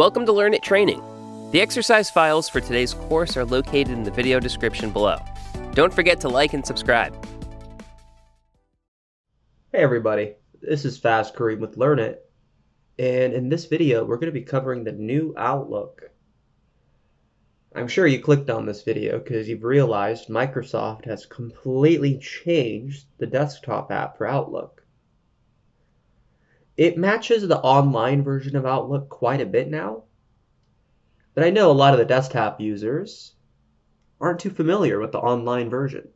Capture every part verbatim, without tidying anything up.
Welcome to Learnit Training. The exercise files for today's course are located in the video description below. Don't forget to like and subscribe. Hey everybody, this is Faz Kareem with Learnit, and in this video we're going to be covering the new Outlook. I'm sure you clicked on this video because you've realized Microsoft has completely changed the desktop app for Outlook. It matches the online version of Outlook quite a bit now, but I know a lot of the desktop users aren't too familiar with the online version.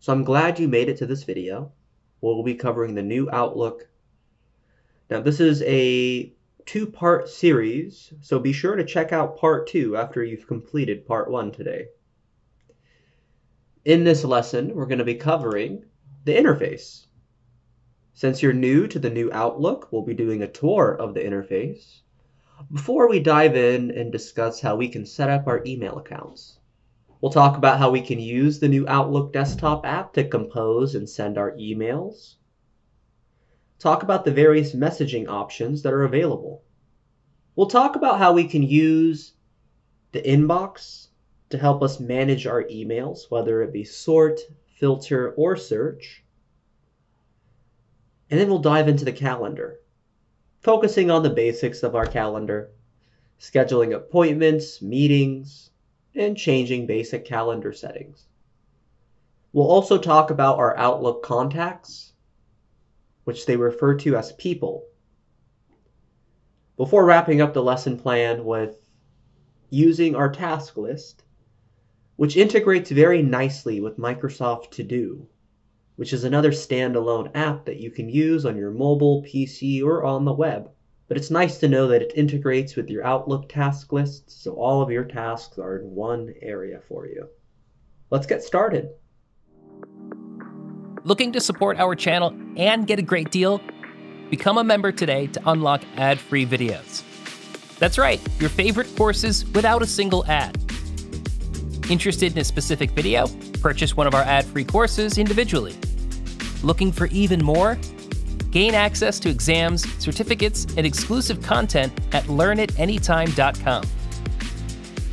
So I'm glad you made it to this video. We'll be covering the new Outlook. Now this is a two-part series, so be sure to check out part two after you've completed part one today. In this lesson, we're going to be covering the interface. Since you're new to the new Outlook, we'll be doing a tour of the interface before we dive in and discuss how we can set up our email accounts. We'll talk about how we can use the new Outlook desktop app to compose and send our emails. Talk about the various messaging options that are available. We'll talk about how we can use the inbox to help us manage our emails, whether it be sort, filter, or search. And then we'll dive into the calendar, focusing on the basics of our calendar, scheduling appointments, meetings, and changing basic calendar settings. We'll also talk about our Outlook contacts, which they refer to as people, before wrapping up the lesson plan with using our task list, which integrates very nicely with Microsoft To Do, which is another standalone app that you can use on your mobile, P C, or on the web. But it's nice to know that it integrates with your Outlook task lists, so all of your tasks are in one area for you. Let's get started. Looking to support our channel and get a great deal? Become a member today to unlock ad-free videos. That's right, your favorite courses without a single ad. Interested in a specific video? Purchase one of our ad-free courses individually. Looking for even more? Gain access to exams, certificates, and exclusive content at learn it anytime dot com.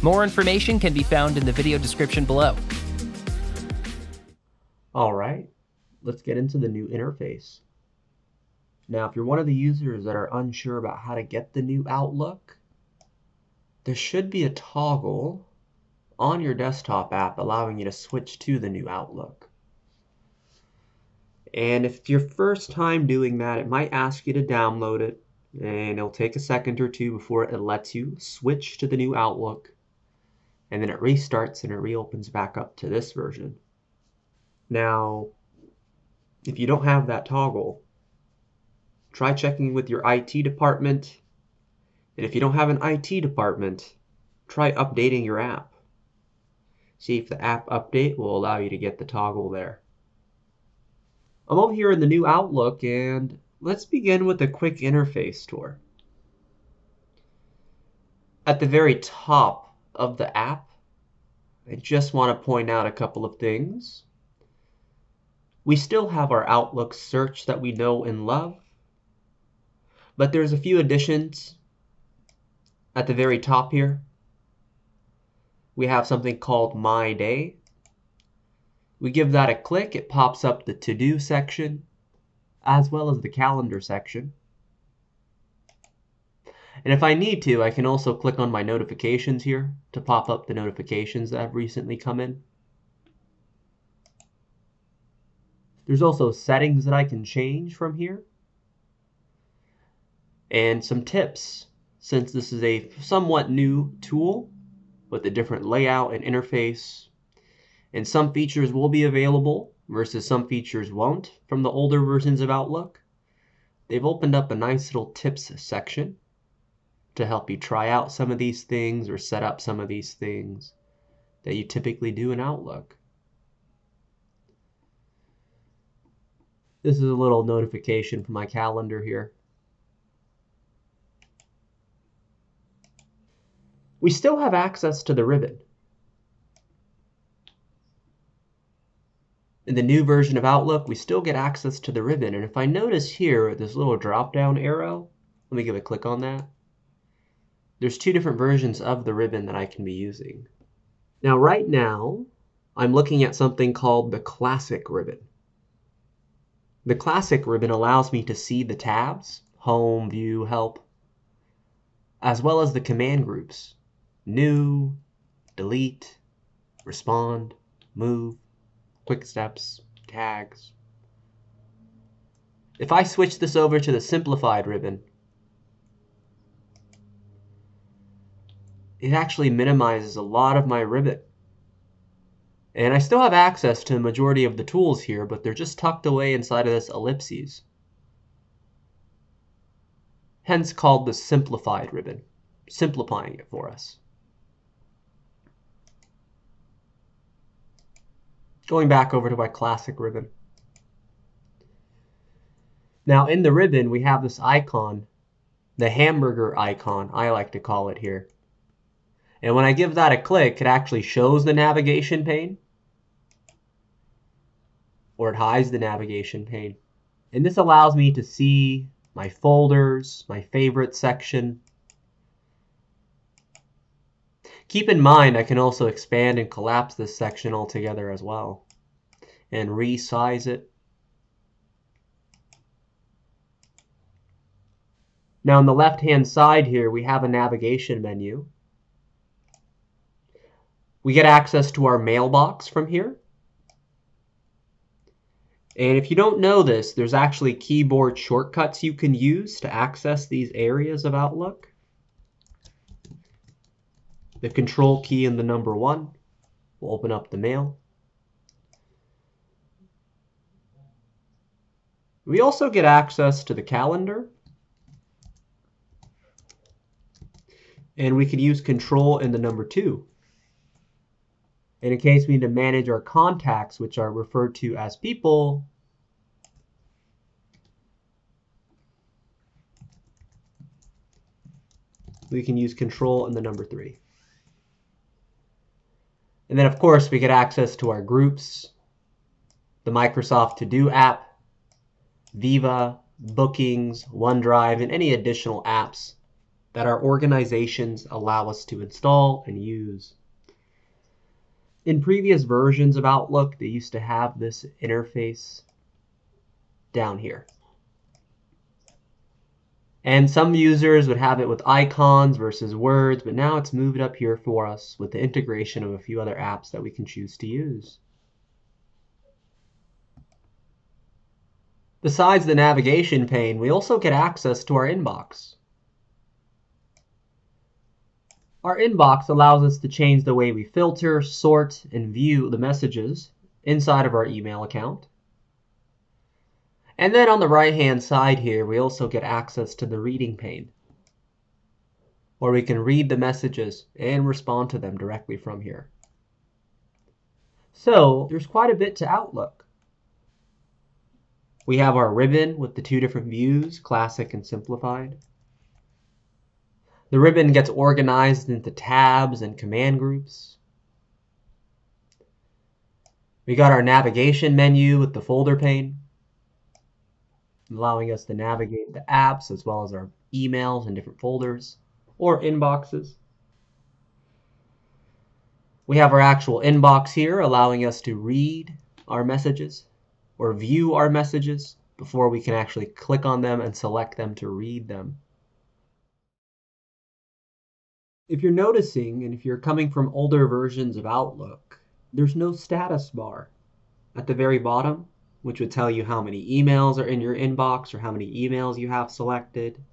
More information can be found in the video description below. All right, let's get into the new interface. Now, if you're one of the users that are unsure about how to get the new Outlook, there should be a toggle on your desktop app allowing you to switch to the new Outlook. And if it's your first time doing that, it might ask you to download it, and it'll take a second or two before it lets you switch to the new Outlook, and then it restarts and it reopens back up to this version. Now, if you don't have that toggle, try checking with your I T department, and if you don't have an I T department, try updating your app. See if the app update will allow you to get the toggle there. I'm over here in the new Outlook, and let's begin with a quick interface tour. At the very top of the app, I just want to point out a couple of things. We still have our Outlook search that we know and love, but there's a few additions. At the very top here, we have something called My Day. We give that a click, it pops up the to-do section, as well as the calendar section. And if I need to, I can also click on my notifications here to pop up the notifications that have recently come in. There's also settings that I can change from here, and some tips. Since this is a somewhat new tool with a different layout and interface, and some features will be available versus some features won't from the older versions of Outlook, they've opened up a nice little tips section to help you try out some of these things or set up some of these things that you typically do in Outlook. This is a little notification from my calendar here. We still have access to the ribbon. In the new version of Outlook, we still get access to the ribbon, and if I notice here, this little drop-down arrow, let me give a click on that. there's two different versions of the ribbon that I can be using. Now, right now, I'm looking at something called the Classic ribbon. The Classic ribbon allows me to see the tabs, Home, View, Help, as well as the command groups, New, Delete, Respond, Move, Quick Steps, Tags. If I switch this over to the Simplified ribbon, it actually minimizes a lot of my ribbon. And I still have access to the majority of the tools here, but they're just tucked away inside of this ellipses. Hence called the Simplified ribbon, simplifying it for us. Going back over to my Classic ribbon. Now in the ribbon, we have this icon, the hamburger icon, I like to call it here. And when I give that a click, it actually shows the navigation pane, or it hides the navigation pane. And this allows me to see my folders, my favorite section. Keep in mind, I can also expand and collapse this section altogether as well, and resize it. Now on the left-hand side here, we have a navigation menu. We get access to our mailbox from here. And if you don't know this, there's actually keyboard shortcuts you can use to access these areas of Outlook. The control key and the number one will open up the mail. We also get access to the calendar. And we can use control and the number two. And in case we need to manage our contacts, which are referred to as people, we can use control and the number three. And then of course we get access to our groups, the Microsoft To-Do app, Viva, Bookings, OneDrive, and any additional apps that our organizations allow us to install and use. In previous versions of Outlook, they used to have this interface down here. And some users would have it with icons versus words, but now it's moved up here for us with the integration of a few other apps that we can choose to use. Besides the navigation pane, we also get access to our inbox. Our inbox allows us to change the way we filter, sort, and view the messages inside of our email account. And then on the right-hand side here, we also get access to the reading pane, where we can read the messages and respond to them directly from here. So there's quite a bit to Outlook. We have our ribbon with the two different views, Classic and Simplified. The ribbon gets organized into tabs and command groups. We got our navigation menu with the folder pane, allowing us to navigate the apps as well as our emails and different folders or inboxes. We have our actual inbox here, allowing us to read our messages or view our messages before we can actually click on them and select them to read them. If you're noticing, and if you're coming from older versions of Outlook, there's no status bar at the very bottom, which would tell you how many emails are in your inbox or how many emails you have selected,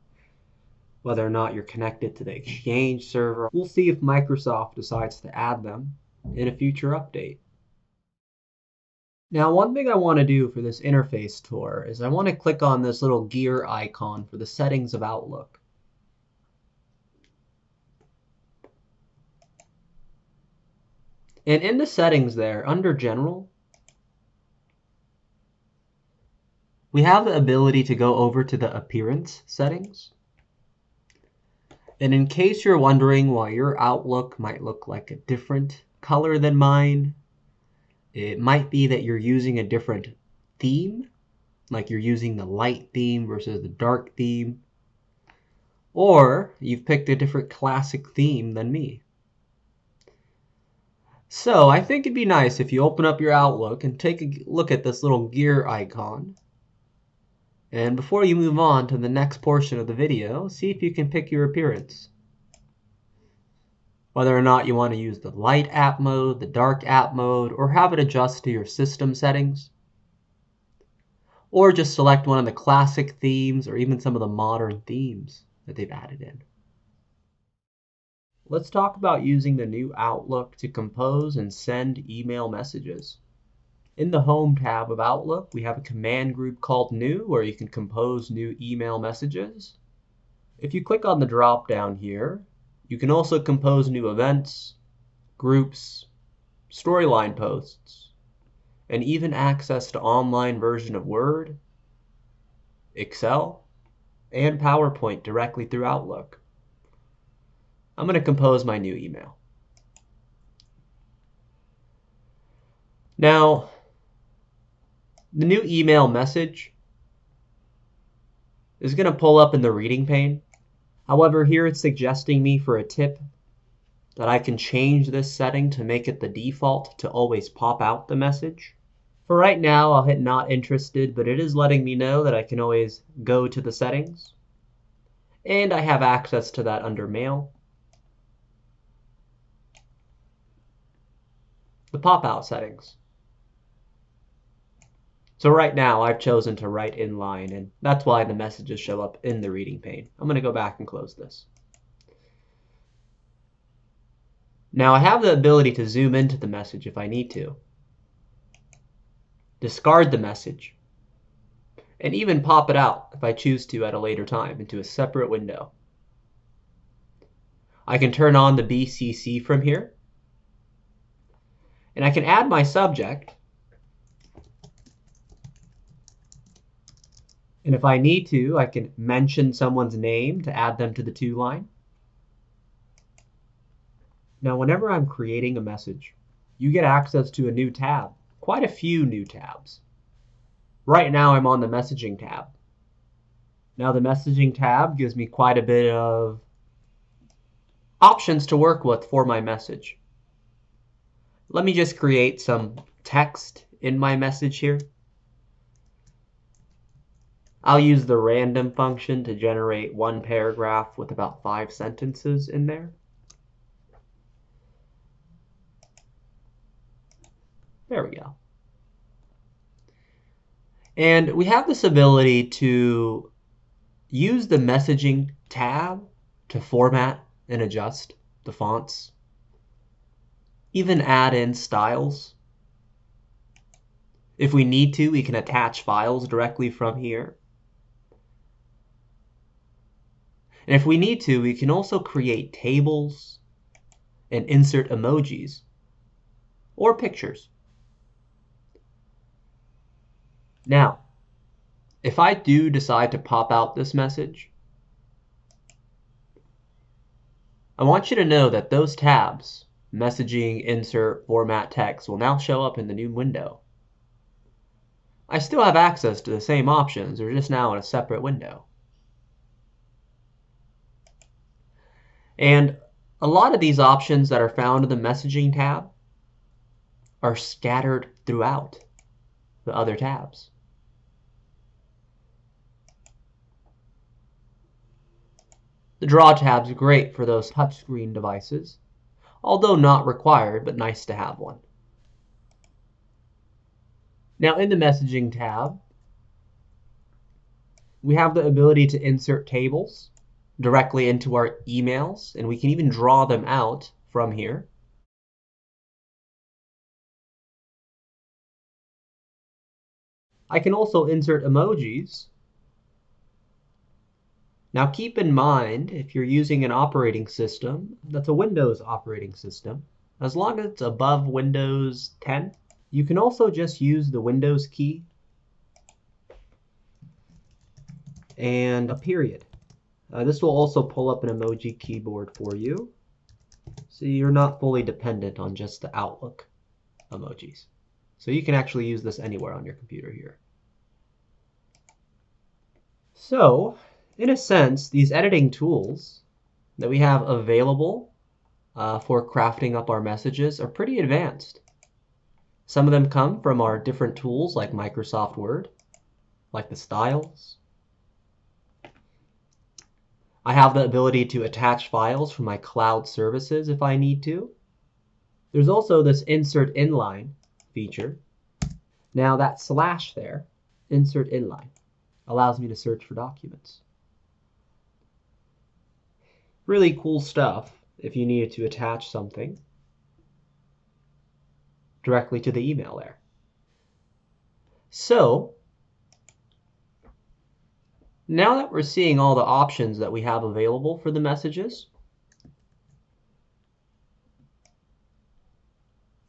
whether or not you're connected to the Exchange server. We'll see if Microsoft decides to add them in a future update. Now, one thing I want to do for this interface tour is I want to click on this little gear icon for the settings of Outlook. And in the settings there, under General, we have the ability to go over to the Appearance settings. And in case you're wondering why your Outlook might look like a different color than mine, it might be that you're using a different theme, like you're using the light theme versus the dark theme, Or you've picked a different classic theme than me. So I think it'd be nice if you open up your Outlook and take a look at this little gear icon. And before you move on to the next portion of the video, see if you can pick your appearance. Whether or not you want to use the light app mode, the dark app mode, or have it adjust to your system settings. Or just select one of the classic themes or even some of the modern themes that they've added in. Let's talk about using the new Outlook to compose and send email messages. In the Home tab of Outlook, we have a command group called New, where you can compose new email messages. If you click on the drop down here, you can also compose new events, groups, storyline posts, and even access to online version of Word, Excel, and PowerPoint directly through Outlook. I'm going to compose my new email. Now, the new email message is going to pull up in the reading pane. However, here it's suggesting me for a tip that I can change this setting to make it the default to always pop out the message. For right now, I'll hit not interested, but it is letting me know that I can always go to the settings. And I have access to that under mail. The pop out settings. So right now I've chosen to write in line, and that's why the messages show up in the reading pane. I'm going to go back and close this. Now I have the ability to zoom into the message if I need to, discard the message, and even pop it out if I choose to at a later time into a separate window. I can turn on the B C C from here, and I can add my subject. And if I need to, I can mention someone's name to add them to the to line. Now, whenever I'm creating a message, you get access to a new tab, quite a few new tabs. Right now, I'm on the messaging tab. Now, the messaging tab gives me quite a bit of options to work with for my message. Let me just create some text in my message here. I'll use the random function to generate one paragraph with about five sentences in there. There we go. And we have this ability to use the messaging tab to format and adjust the fonts, even add in styles. If we need to, we can attach files directly from here. And if we need to, we can also create tables and insert emojis or pictures. Now, if I do decide to pop out this message, I want you to know that those tabs, messaging, insert, format text, will now show up in the new window. I still have access to the same options, they're just now in a separate window. And a lot of these options that are found in the messaging tab are scattered throughout the other tabs. The Draw tab's great for those touchscreen devices, although not required, but nice to have one. Now in the messaging tab, we have the ability to insert tables directly into our emails, and we can even draw them out from here. I can also insert emojis. Now keep in mind, if you're using an operating system that's a Windows operating system, as long as it's above Windows ten, you can also just use the Windows key and a period. Uh, this will also pull up an emoji keyboard for you, so you're not fully dependent on just the Outlook emojis. So you can actually use this anywhere on your computer here. So in a sense, these editing tools that we have available uh, for crafting up our messages are pretty advanced. Some of them come from our different tools like Microsoft Word, like the styles. I have the ability to attach files from my cloud services if I need to. There's also this insert inline feature. Now that slash there, insert inline, allows me to search for documents. Really cool stuff if you needed to attach something directly to the email there. So now that we're seeing all the options that we have available for the messages,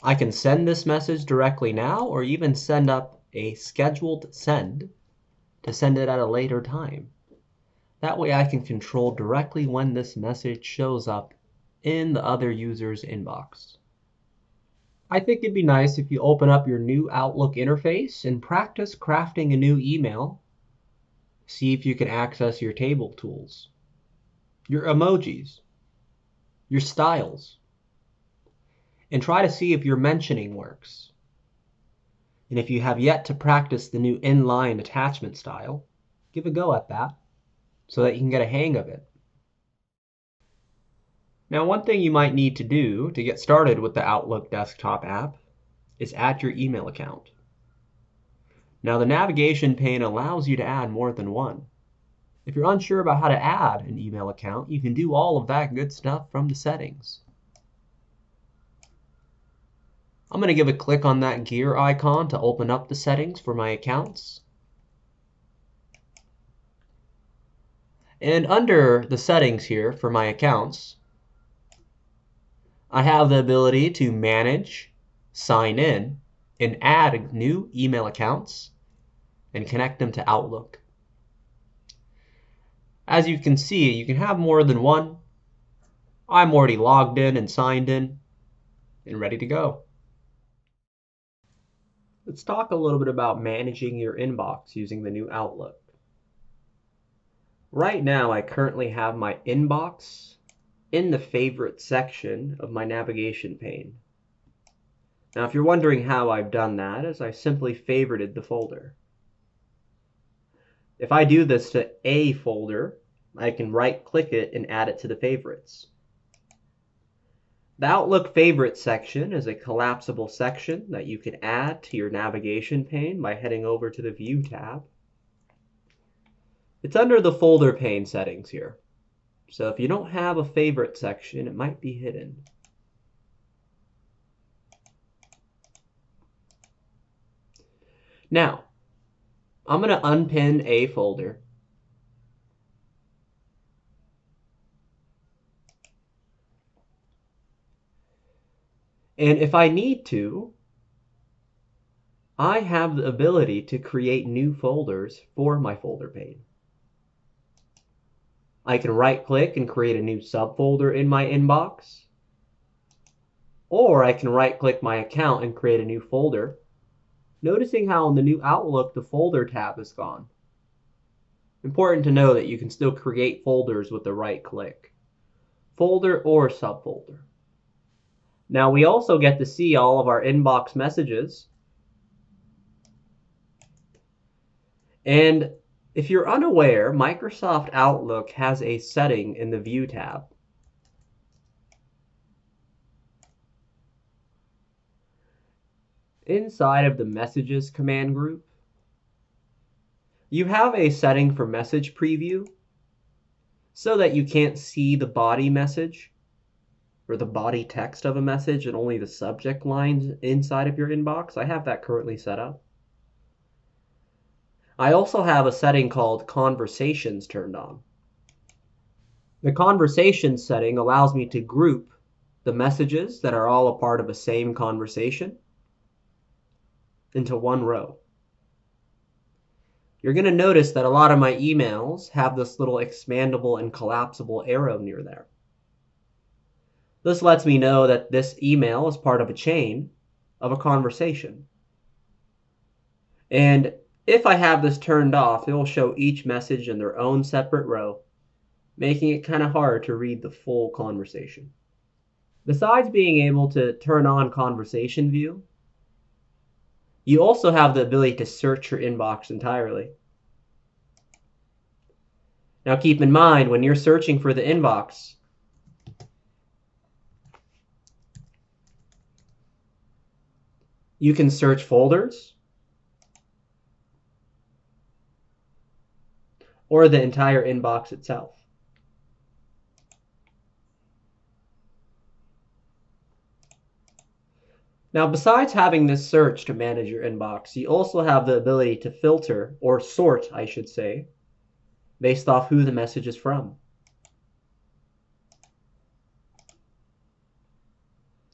I can send this message directly now, or even send up a scheduled send to send it at a later time. That way I can control directly when this message shows up in the other user's inbox. I think it'd be nice if you open up your new Outlook interface and practice crafting a new email. See if you can access your table tools, your emojis, your styles, and try to see if your mentioning works. And if you have yet to practice the new inline attachment style, give a go at that so that you can get a hang of it. Now, one thing you might need to do to get started with the Outlook desktop app is add your email account. Now, the navigation pane allows you to add more than one. If you're unsure about how to add an email account, you can do all of that good stuff from the settings. I'm going to give a click on that gear icon to open up the settings for my accounts. And under the settings here for my accounts, I have the ability to manage, sign in, and add new email accounts and connect them to Outlook. As you can see, you can have more than one. I'm already logged in and signed in and ready to go. Let's talk a little bit about managing your inbox using the new Outlook. Right now, I currently have my inbox in the favorite section of my navigation pane. Now, if you're wondering how I've done that, is I simply favorited the folder. If I do this to a folder, I can right-click it and add it to the favorites. The Outlook Favorite section is a collapsible section that you can add to your navigation pane by heading over to the View tab. It's under the Folder pane settings here. So if you don't have a Favorite section, it might be hidden. Now, I'm going to unpin a folder. And if I need to, I have the ability to create new folders for my folder pane. I can right-click and create a new subfolder in my inbox, or I can right-click my account and create a new folder. Noticing how in the new Outlook the folder tab is gone. Important to know that you can still create folders with the right-click, folder or subfolder. Now we also get to see all of our inbox messages. And if you're unaware, Microsoft Outlook has a setting in the View tab. Inside of the Messages command group, you have a setting for message preview so that you can't see the body message or the body text of a message and only the subject lines inside of your inbox. I have that currently set up. I also have a setting called Conversations turned on. The Conversations setting allows me to group the messages that are all a part of the same conversation into one row. You're going to notice that a lot of my emails have this little expandable and collapsible arrow near there. This lets me know that this email is part of a chain of a conversation. And If I have this turned off, it will show each message in their own separate row, making it kind of hard to read the full conversation. Besides being able to turn on conversation view, you also have the ability to search your inbox entirely. Now keep in mind, when you're searching for the inbox, you can search folders or the entire inbox itself. Now, besides having this search to manage your inbox, you also have the ability to filter, or sort, I should say, based off who the message is from.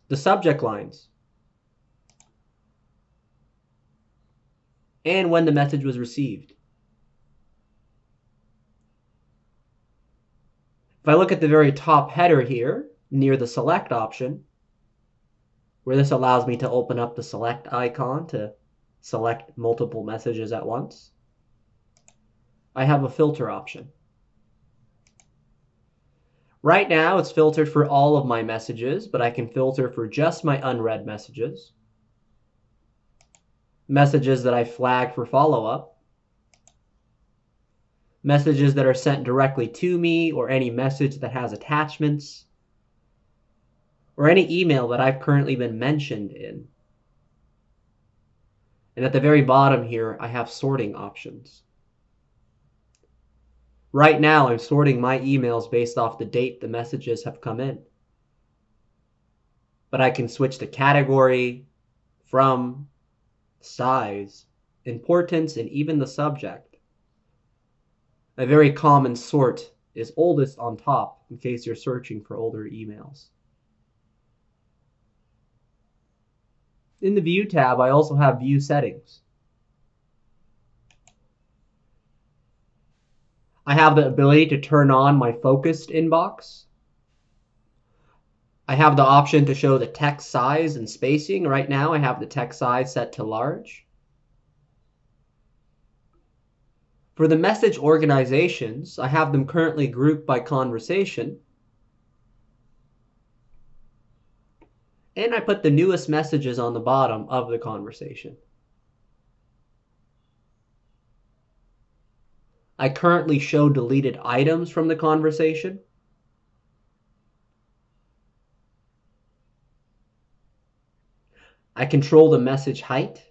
The subject lines. And when the message was received. If I look at the very top header here, near the select option, where this allows me to open up the select icon to select multiple messages at once, I have a filter option. Right now it's filtered for all of my messages, but I can filter for just my unread messages, messages that I flag for follow-up, messages that are sent directly to me, or any message that has attachments, or any email that I've currently been mentioned in. And at the very bottom here, I have sorting options. Right now, I'm sorting my emails based off the date the messages have come in. But I can switch to category, from, size, importance, and even the subject. A very common sort is oldest on top, in case you're searching for older emails. In the View tab, I also have View Settings. I have the ability to turn on my focused inbox. I have the option to show the text size and spacing. Right now, I have the text size set to large. For the message organizations, I have them currently grouped by conversation. And I put the newest messages on the bottom of the conversation. I currently show deleted items from the conversation. I control the message height.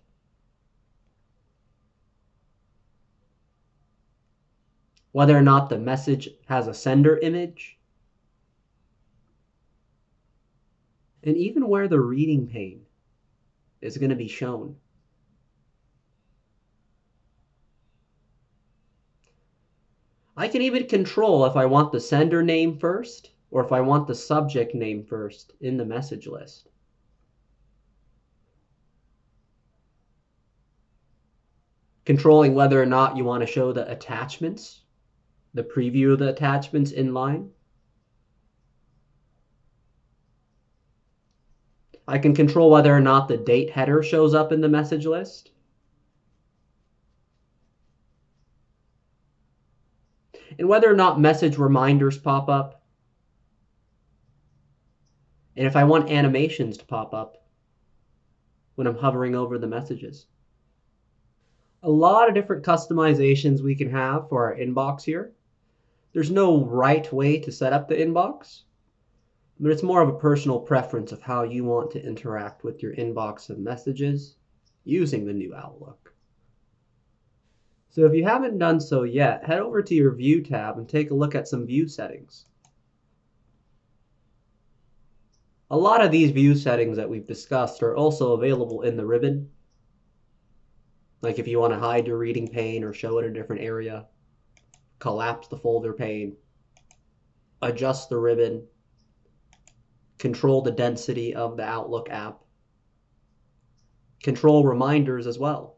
Whether or not the message has a sender image. And even where the reading pane is going to be shown. I can even control if I want the sender name first or if I want the subject name first in the message list. Controlling whether or not you want to show the attachments, the preview of the attachments in line. I can control whether or not the date header shows up in the message list. And whether or not message reminders pop up. And if I want animations to pop up when I'm hovering over the messages. A lot of different customizations we can have for our inbox here. There's no right way to set up the inbox. But it's more of a personal preference of how you want to interact with your inbox of messages using the new Outlook. So if you haven't done so yet, head over to your View tab and take a look at some view settings. A lot of these view settings that we've discussed are also available in the ribbon. Like if you want to hide your reading pane or show it in a different area, collapse the folder pane, adjust the ribbon, control the density of the Outlook app, control reminders as well.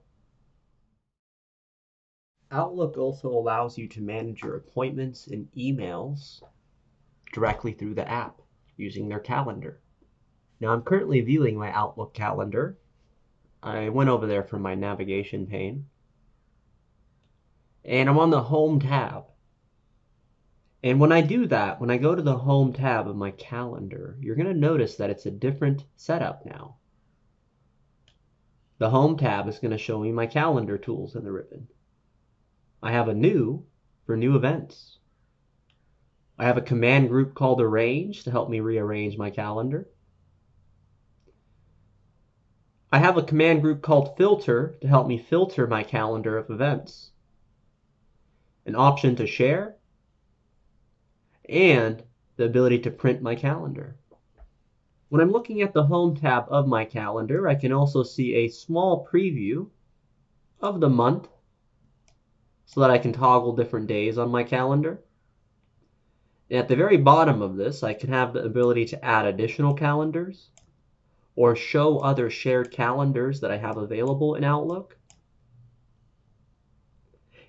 Outlook also allows you to manage your appointments and emails directly through the app using their calendar. Now I'm currently viewing my Outlook calendar. I went over there from my navigation pane. and I'm on the Home tab. And when I do that, when I go to the Home tab of my calendar, you're going to notice that it's a different setup now. The Home tab is going to show me my calendar tools in the ribbon. I have a new for new events. I have a command group called Arrange to help me rearrange my calendar. I have a command group called Filter to help me filter my calendar of events. An option to share, and the ability to print my calendar. When I'm looking at the Home tab of my calendar, I can also see a small preview of the month so that I can toggle different days on my calendar. And at the very bottom of this, I can have the ability to add additional calendars or show other shared calendars that I have available in Outlook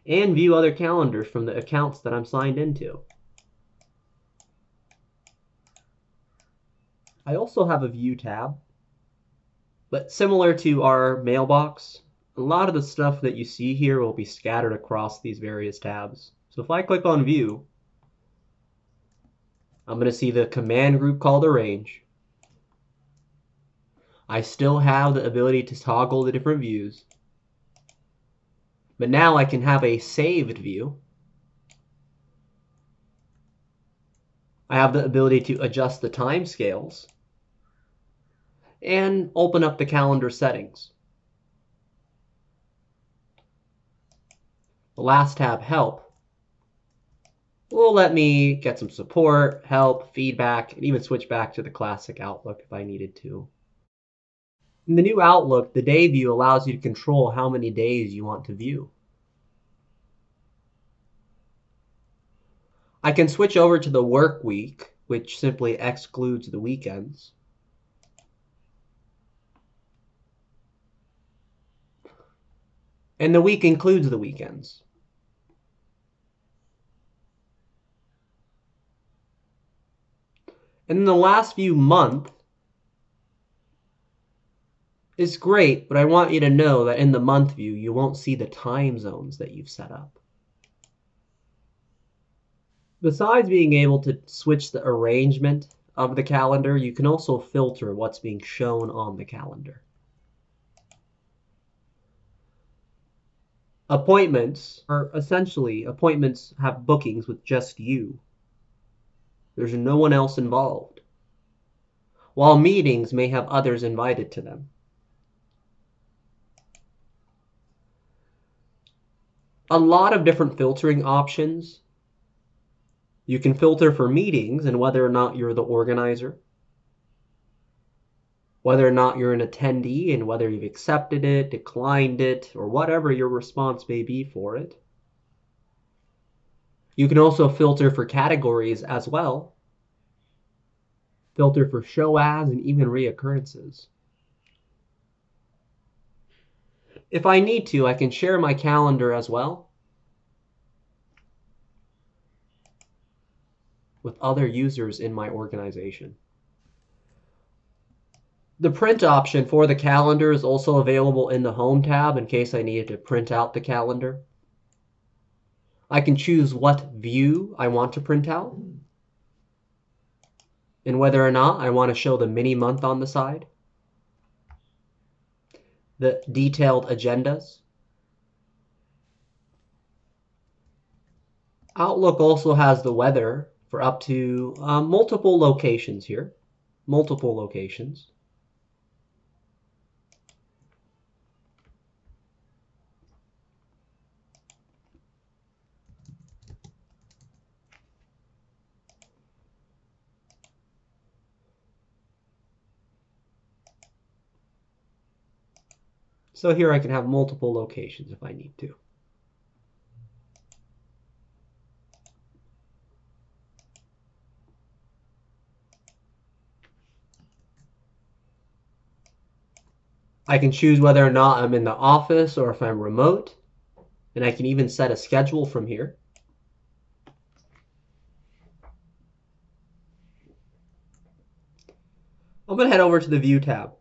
and view other calendars from the accounts that I'm signed into. I also have a View tab, but similar to our mailbox, a lot of the stuff that you see here will be scattered across these various tabs. So if I click on View, I'm going to see the command group called Arrange. I still have the ability to toggle the different views, but now I can have a saved view. I have the ability to adjust the timescales and open up the calendar settings. The last tab, Help, will let me get some support, help, feedback, and even switch back to the classic Outlook if I needed to. In the new Outlook, the day view allows you to control how many days you want to view. I can switch over to the work week, which simply excludes the weekends. And the week includes the weekends. And then the last view, Month, is great, but I want you to know that in the month view, you won't see the time zones that you've set up. Besides being able to switch the arrangement of the calendar, you can also filter what's being shown on the calendar. Appointments are essentially, appointments have bookings with just you. There's no one else involved. While meetings may have others invited to them. A lot of different filtering options. You can filter for meetings and whether or not you're the organizer, whether or not you're an attendee and whether you've accepted it, declined it, or whatever your response may be for it. You can also filter for categories as well, filter for show as and even reoccurrences. If I need to, I can share my calendar as well with other users in my organization. The print option for the calendar is also available in the Home tab in case I needed to print out the calendar. I can choose what view I want to print out and whether or not I want to show the mini month on the side, the detailed agendas. Outlook also has the weather for up to uh, multiple locations here, multiple locations. So here I can have multiple locations if I need to. I can choose whether or not I'm in the office or if I'm remote, and I can even set a schedule from here. I'm going to head over to the View tab,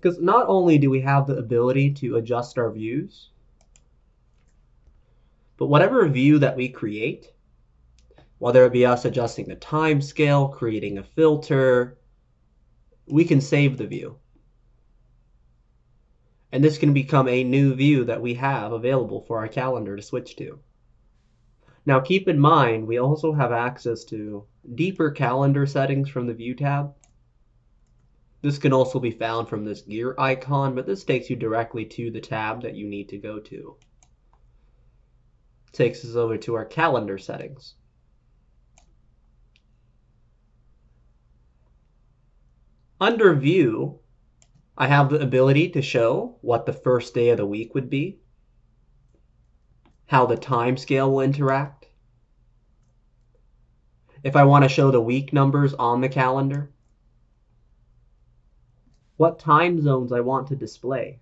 because not only do we have the ability to adjust our views, But whatever view that we create, whether it be us adjusting the time scale, creating a filter, we can save the view. And this can become a new view that we have available for our calendar to switch to. Now keep in mind, we also have access to deeper calendar settings from the View tab. This can also be found from this gear icon, but this takes you directly to the tab that you need to go to. It takes us over to our calendar settings. Under View, I have the ability to show what the first day of the week would be, how the time scale will interact, if I want to show the week numbers on the calendar, what time zones I want to display.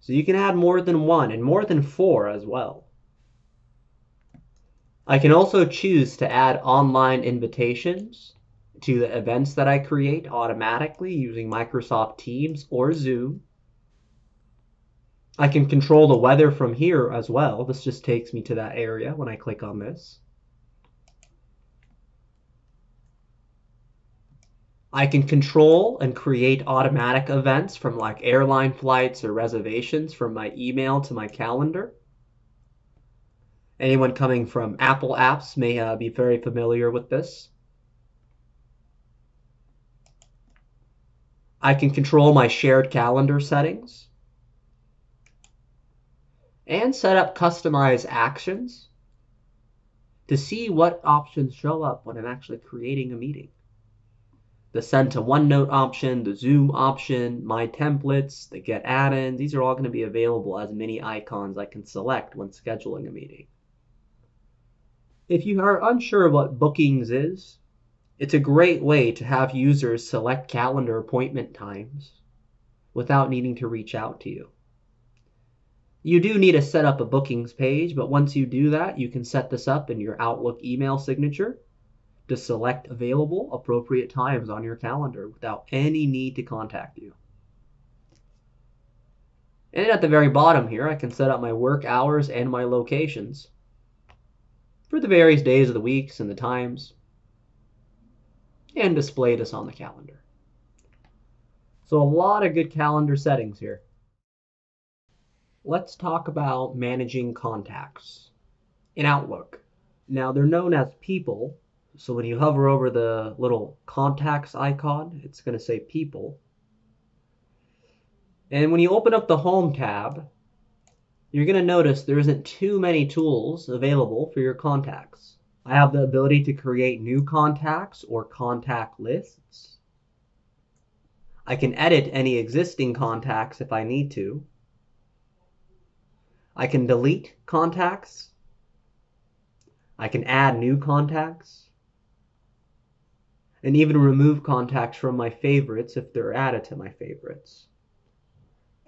So you can add more than one and more than four as well. I can also choose to add online invitations to the events that I create automatically using Microsoft Teams or Zoom. I can control the weather from here as well. This just takes me to that area when I click on this. I can control and create automatic events from like airline flights or reservations from my email to my calendar. Anyone coming from Apple apps may uh, be very familiar with this. I can control my shared calendar settings and set up customized actions to see what options show up when I'm actually creating a meeting. The send to OneNote option, the Zoom option, my templates, the get add-ins, these are all going to be available as mini icons I can select when scheduling a meeting. If you are unsure what bookings is, it's a great way to have users select calendar appointment times without needing to reach out to you. You do need to set up a bookings page, but once you do that, you can set this up in your Outlook email signature to select available appropriate times on your calendar without any need to contact you. And at the very bottom here, I can set up my work hours and my locations for the various days of the weeks and the times and display this on the calendar. So a lot of good calendar settings here. Let's talk about managing contacts in Outlook. Now they're known as people. So when you hover over the little contacts icon, it's going to say people. And when you open up the Home tab, you're going to notice there isn't too many tools available for your contacts. I have the ability to create new contacts or contact lists. I can edit any existing contacts if I need to. I can delete contacts. I can add new contacts. And even remove contacts from my favorites if they're added to my favorites.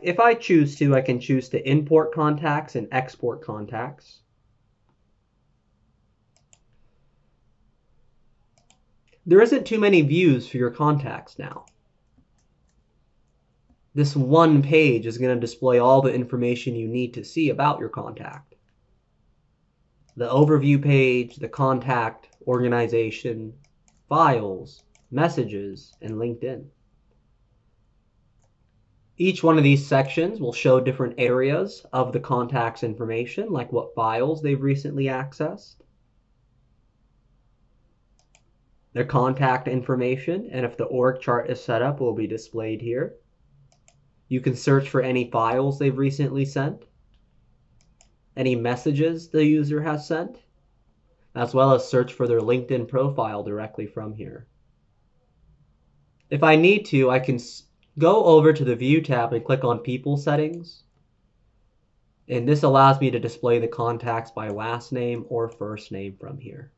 If I choose to, I can choose to import contacts and export contacts. There isn't too many views for your contacts now. This one page is going to display all the information you need to see about your contact. The overview page, the contact, organization, files, messages, and LinkedIn. Each one of these sections will show different areas of the contact's information, like what files they've recently accessed, their contact information, and if the org chart is set up, will be displayed here. You can search for any files they've recently sent, any messages the user has sent, as well as search for their LinkedIn profile directly from here. If I need to, I can go over to the View tab and click on People Settings. And this allows me to display the contacts by last name or first name from here.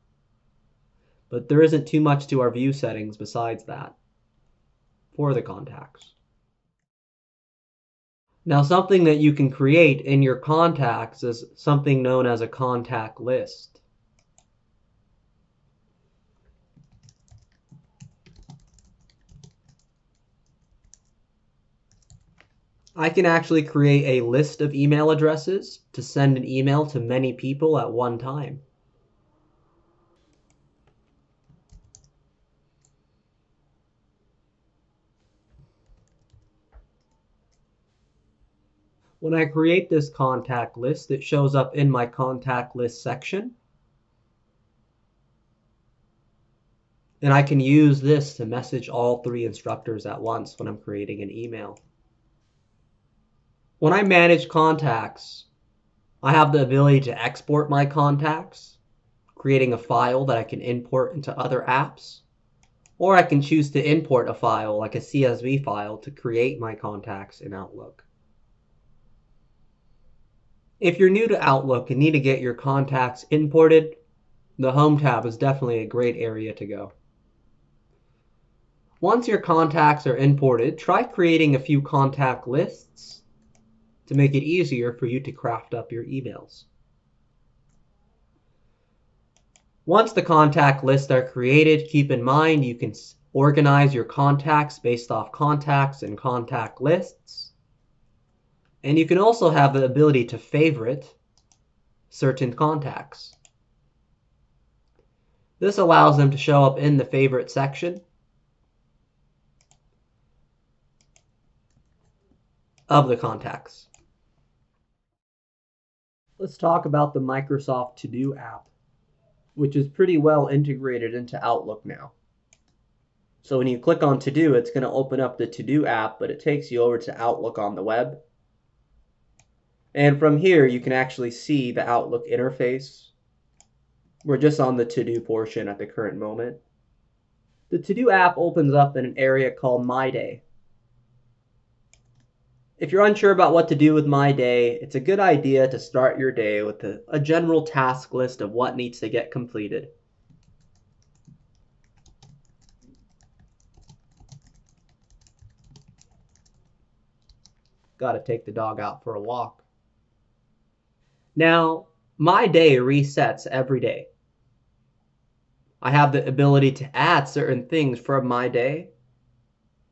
But there isn't too much to our view settings besides that for the contacts. Now, something that you can create in your contacts is something known as a contact list. I can actually create a list of email addresses to send an email to many people at one time. When I create this contact list, it shows up in my contact list section. And I can use this to message all three instructors at once when I'm creating an email. When I manage contacts, I have the ability to export my contacts, creating a file that I can import into other apps, or I can choose to import a file like a C S V file to create my contacts in Outlook. If you're new to Outlook and need to get your contacts imported, the Home tab is definitely a great area to go. Once your contacts are imported, try creating a few contact lists to make it easier for you to craft up your emails. Once the contact lists are created, keep in mind you can organize your contacts based off contacts and contact lists. And you can also have the ability to favorite certain contacts. This allows them to show up in the favorite section of the contacts. Let's talk about the Microsoft To-Do app, which is pretty well integrated into Outlook now. So when you click on To-Do, it's going to open up the To-Do app, but it takes you over to Outlook on the web. And from here, you can actually see the Outlook interface. We're just on the To-Do portion at the current moment. The To-Do app opens up in an area called My Day. If you're unsure about what to do with My Day, it's a good idea to start your day with a, a general task list of what needs to get completed. Gotta take the dog out for a walk. Now, My Day resets every day. I have the ability to add certain things from my day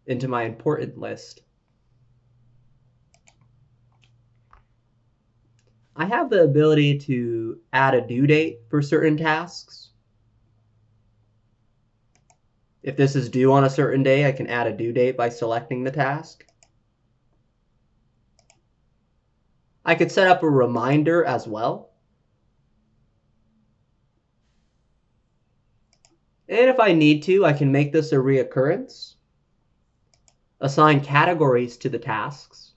into my important list. I have the ability to add a due date for certain tasks. If this is due on a certain day, I can add a due date by selecting the task. I could set up a reminder as well. And if I need to, I can make this a reoccurrence. Assign categories to the tasks.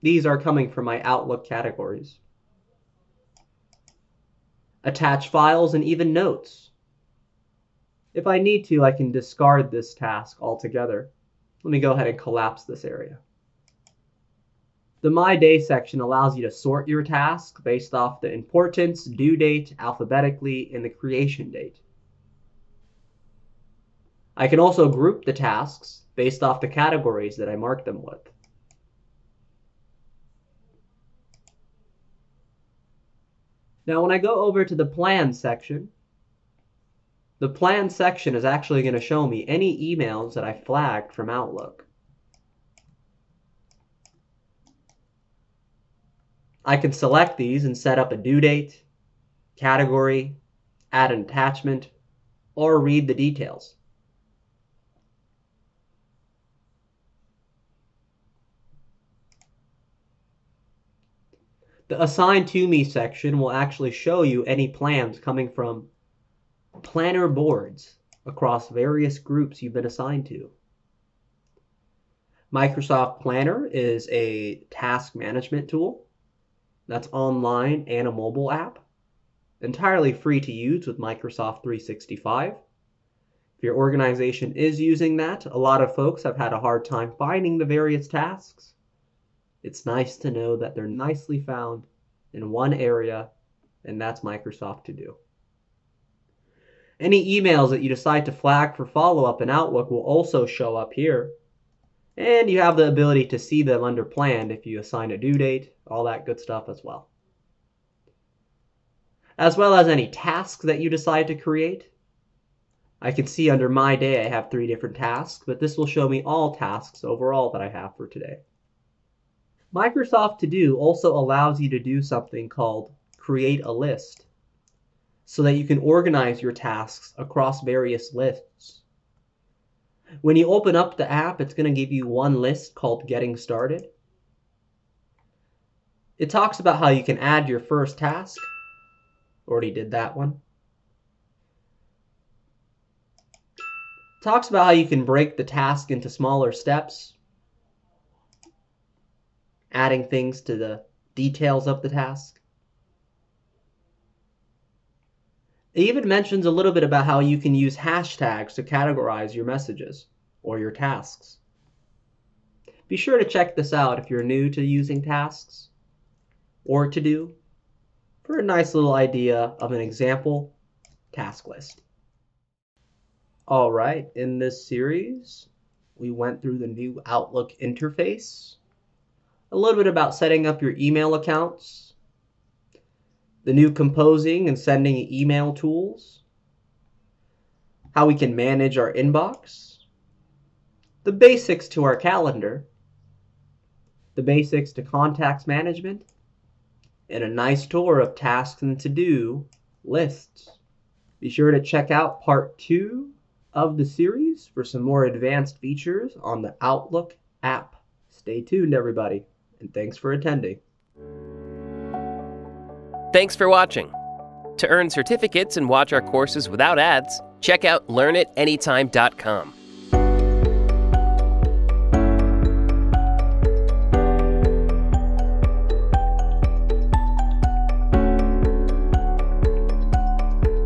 These are coming from my Outlook categories. Attach files and even notes. If I need to, I can discard this task altogether. Let me go ahead and collapse this area. The My Day section allows you to sort your task based off the importance, due date, alphabetically, and the creation date. I can also group the tasks based off the categories that I mark them with. Now when I go over to the Plan section, the Plan section is actually going to show me any emails that I flagged from Outlook. I can select these and set up a due date, category, add an attachment, or read the details. The Assign to Me section will actually show you any plans coming from planner boards across various groups you've been assigned to. Microsoft Planner is a task management tool that's online and a mobile app, entirely free to use with Microsoft three sixty-five. If your organization is using that, a lot of folks have had a hard time finding the various tasks. It's nice to know that they're nicely found in one area, and that's Microsoft To-Do. Any emails that you decide to flag for follow-up in Outlook will also show up here, and you have the ability to see them under Planned if you assign a due date, all that good stuff as well. As well as any tasks that you decide to create. I can see under My Day I have three different tasks, but this will show me all tasks overall that I have for today. Microsoft To Do also allows you to do something called create a list, so that you can organize your tasks across various lists. When you open up the app, it's going to give you one list called Getting Started. It talks about how you can add your first task. Already did that one. It talks about how you can break the task into smaller steps, adding things to the details of the task. It even mentions a little bit about how you can use hashtags to categorize your messages or your tasks. Be sure to check this out if you're new to using tasks or To Do for a nice little idea of an example task list. All right, in this series, we went through the new Outlook interface, a little bit about setting up your email accounts, the new composing and sending email tools, how we can manage our inbox, the basics to our calendar, the basics to contacts management, and a nice tour of tasks and to-do lists. Be sure to check out part two of the series for some more advanced features on the Outlook app. Stay tuned, everybody, and thanks for attending. Thanks for watching. To earn certificates and watch our courses without ads, check out learn it anytime dot com.